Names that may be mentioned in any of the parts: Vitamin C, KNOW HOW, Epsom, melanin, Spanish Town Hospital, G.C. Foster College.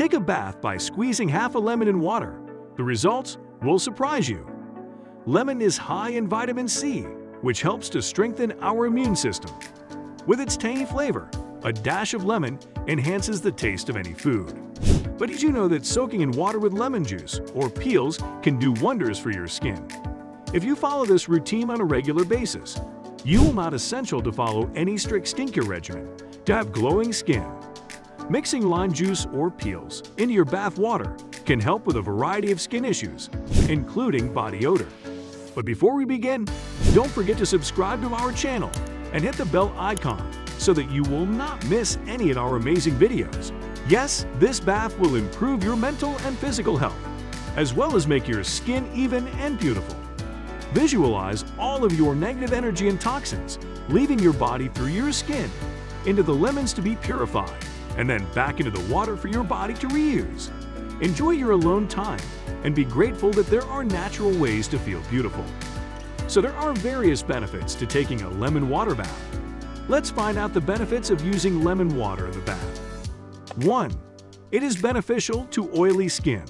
Take a bath by squeezing half a lemon in water. The results will surprise you. Lemon is high in vitamin C, which helps to strengthen our immune system. With its tangy flavor, a dash of lemon enhances the taste of any food. But did you know that soaking in water with lemon juice or peels can do wonders for your skin? If you follow this routine on a regular basis, you will not essential to follow any strict skincare regimen to have glowing skin. Mixing lime juice or peels into your bath water can help with a variety of skin issues, including body odor. But before we begin, don't forget to subscribe to our channel and hit the bell icon so that you will not miss any of our amazing videos. Yes, this bath will improve your mental and physical health, as well as make your skin even and beautiful. Visualize all of your negative energy and toxins leaving your body through your skin into the lemons to be purified and then back into the water for your body to reuse. Enjoy your alone time and be grateful that there are natural ways to feel beautiful. So there are various benefits to taking a lemon water bath. Let's find out the benefits of using lemon water in the bath. 1. It is beneficial to oily skin.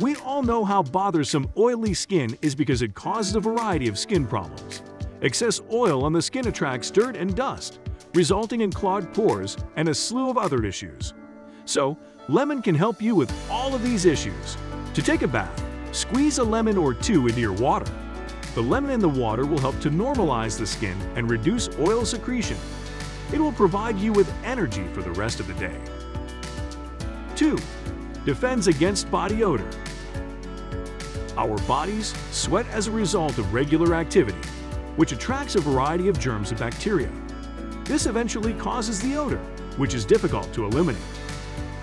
We all know how bothersome oily skin is because it causes a variety of skin problems. Excess oil on the skin attracts dirt and dust, resulting in clogged pores and a slew of other issues. So, lemon can help you with all of these issues. To take a bath, squeeze a lemon or two into your water. The lemon in the water will help to normalize the skin and reduce oil secretion. It will provide you with energy for the rest of the day. 2. Defends against body odor. Our bodies sweat as a result of regular activity, which attracts a variety of germs and bacteria. This eventually causes the odor, which is difficult to eliminate.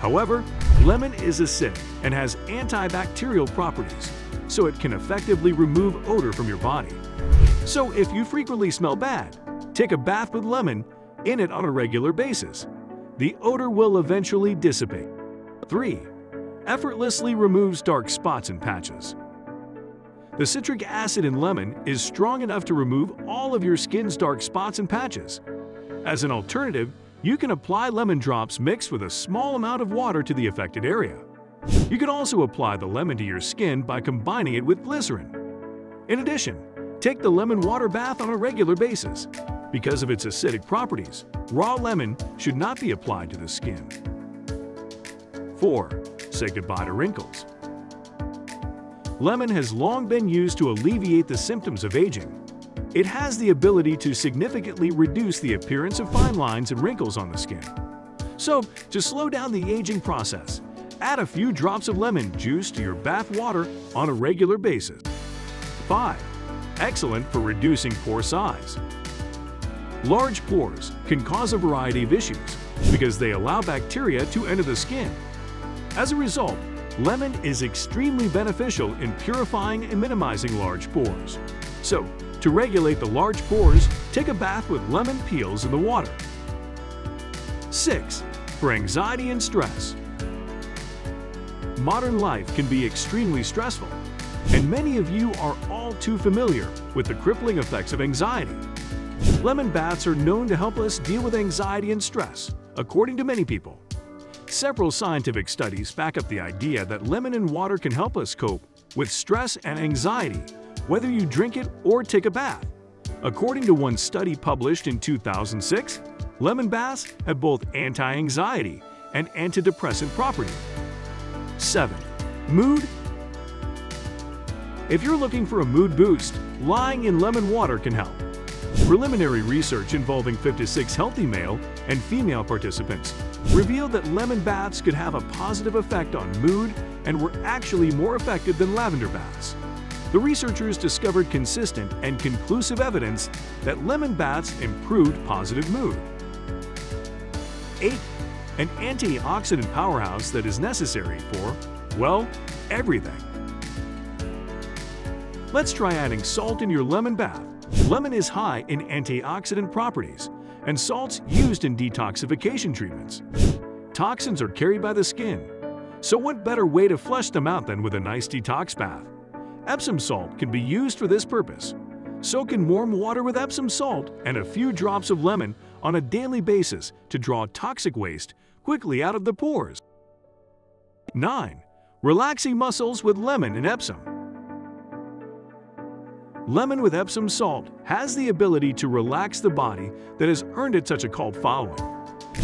However, lemon is acidic and has antibacterial properties, so it can effectively remove odor from your body. So if you frequently smell bad, take a bath with lemon in it on a regular basis. The odor will eventually dissipate. 3. Effortlessly removes dark spots and patches. The citric acid in lemon is strong enough to remove all of your skin's dark spots and patches. As an alternative, you can apply lemon drops mixed with a small amount of water to the affected area. You can also apply the lemon to your skin by combining it with glycerin. In addition, take the lemon water bath on a regular basis. Because of its acidic properties, raw lemon should not be applied to the skin. 4. Say goodbye to wrinkles. Lemon has long been used to alleviate the symptoms of aging. It has the ability to significantly reduce the appearance of fine lines and wrinkles on the skin. So, to slow down the aging process, add a few drops of lemon juice to your bath water on a regular basis. 5. Excellent for reducing pore size. Large pores can cause a variety of issues because they allow bacteria to enter the skin. As a result, lemon is extremely beneficial in purifying and minimizing large pores. So, to regulate the large pores, take a bath with lemon peels in the water. 6. For anxiety and stress. Modern life can be extremely stressful, and many of you are all too familiar with the crippling effects of anxiety. Lemon baths are known to help us deal with anxiety and stress, according to many people. Several scientific studies back up the idea that lemon and water can help us cope with stress and anxiety, whether you drink it or take a bath. According to one study published in 2006, lemon baths have both anti-anxiety and antidepressant properties. 7. Mood. If you're looking for a mood boost, lying in lemon water can help. Preliminary research involving 56 healthy male and female participants revealed that lemon baths could have a positive effect on mood and were actually more effective than lavender baths. The researchers discovered consistent and conclusive evidence that lemon baths improved positive mood. 8. An antioxidant powerhouse that is necessary for, well, everything. Let's try adding salt in your lemon bath. Lemon is high in antioxidant properties and salts used in detoxification treatments. Toxins are carried by the skin, so what better way to flush them out than with a nice detox bath? Epsom salt can be used for this purpose. Soak in warm water with Epsom salt and a few drops of lemon on a daily basis to draw toxic waste quickly out of the pores. 9. Relaxing muscles with lemon and Epsom. Lemon with Epsom salt has the ability to relax the body that has earned it such a cult following.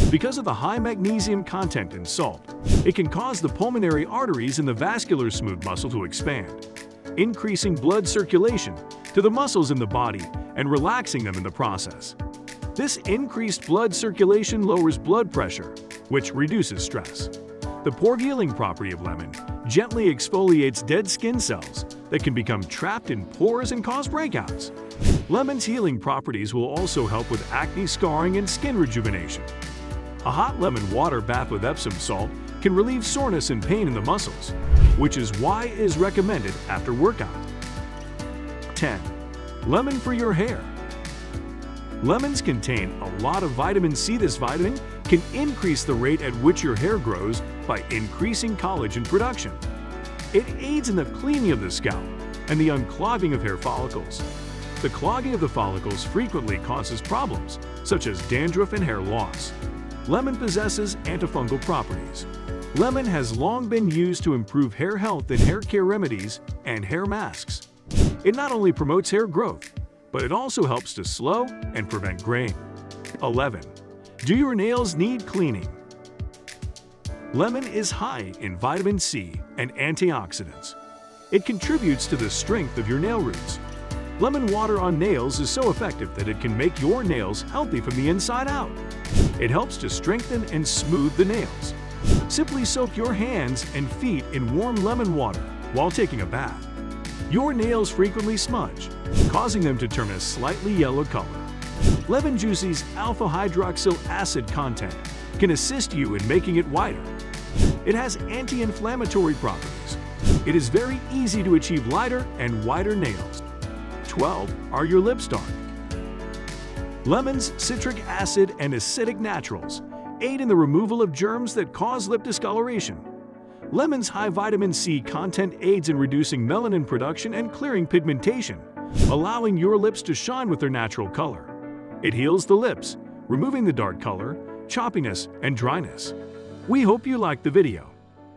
Because of the high magnesium content in salt, it can cause the pulmonary arteries in the vascular smooth muscle to expand, increasing blood circulation to the muscles in the body and relaxing them in the process. This increased blood circulation lowers blood pressure, which reduces stress. The pore healing property of lemon gently exfoliates dead skin cells that can become trapped in pores and cause breakouts. Lemon's healing properties will also help with acne scarring and skin rejuvenation. A hot lemon water bath with Epsom salt can relieve soreness and pain in the muscles, which is why it is recommended after workout. 10. Lemon for your hair. Lemons contain a lot of vitamin C. This vitamin can increase the rate at which your hair grows by increasing collagen production. It aids in the cleaning of the scalp and the unclogging of hair follicles. The clogging of the follicles frequently causes problems such as dandruff and hair loss. Lemon possesses antifungal properties. Lemon has long been used to improve hair health in hair care remedies and hair masks. It not only promotes hair growth, but it also helps to slow and prevent graying. 11. Do your nails need cleaning? Lemon is high in vitamin C and antioxidants. It contributes to the strength of your nail roots. Lemon water on nails is so effective that it can make your nails healthy from the inside out. It helps to strengthen and smooth the nails. Simply soak your hands and feet in warm lemon water while taking a bath. Your nails frequently smudge, causing them to turn a slightly yellow color. Lemon juice's alpha hydroxyl acid content can assist you in making it whiter. It has anti-inflammatory properties. It is very easy to achieve lighter and whiter nails. 12. Are your lips dark? Lemon's citric acid and acidic naturals aid in the removal of germs that cause lip discoloration. Lemon's high vitamin C content aids in reducing melanin production and clearing pigmentation, allowing your lips to shine with their natural color. It heals the lips, removing the dark color, choppiness, and dryness. We hope you liked the video.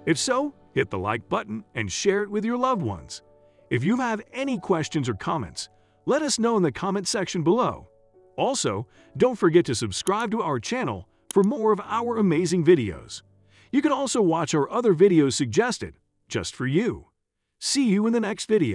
If so, hit the like button and share it with your loved ones. If you have any questions or comments, let us know in the comment section below. Also, don't forget to subscribe to our channel for more of our amazing videos. You can also watch our other videos suggested just for you. See you in the next video.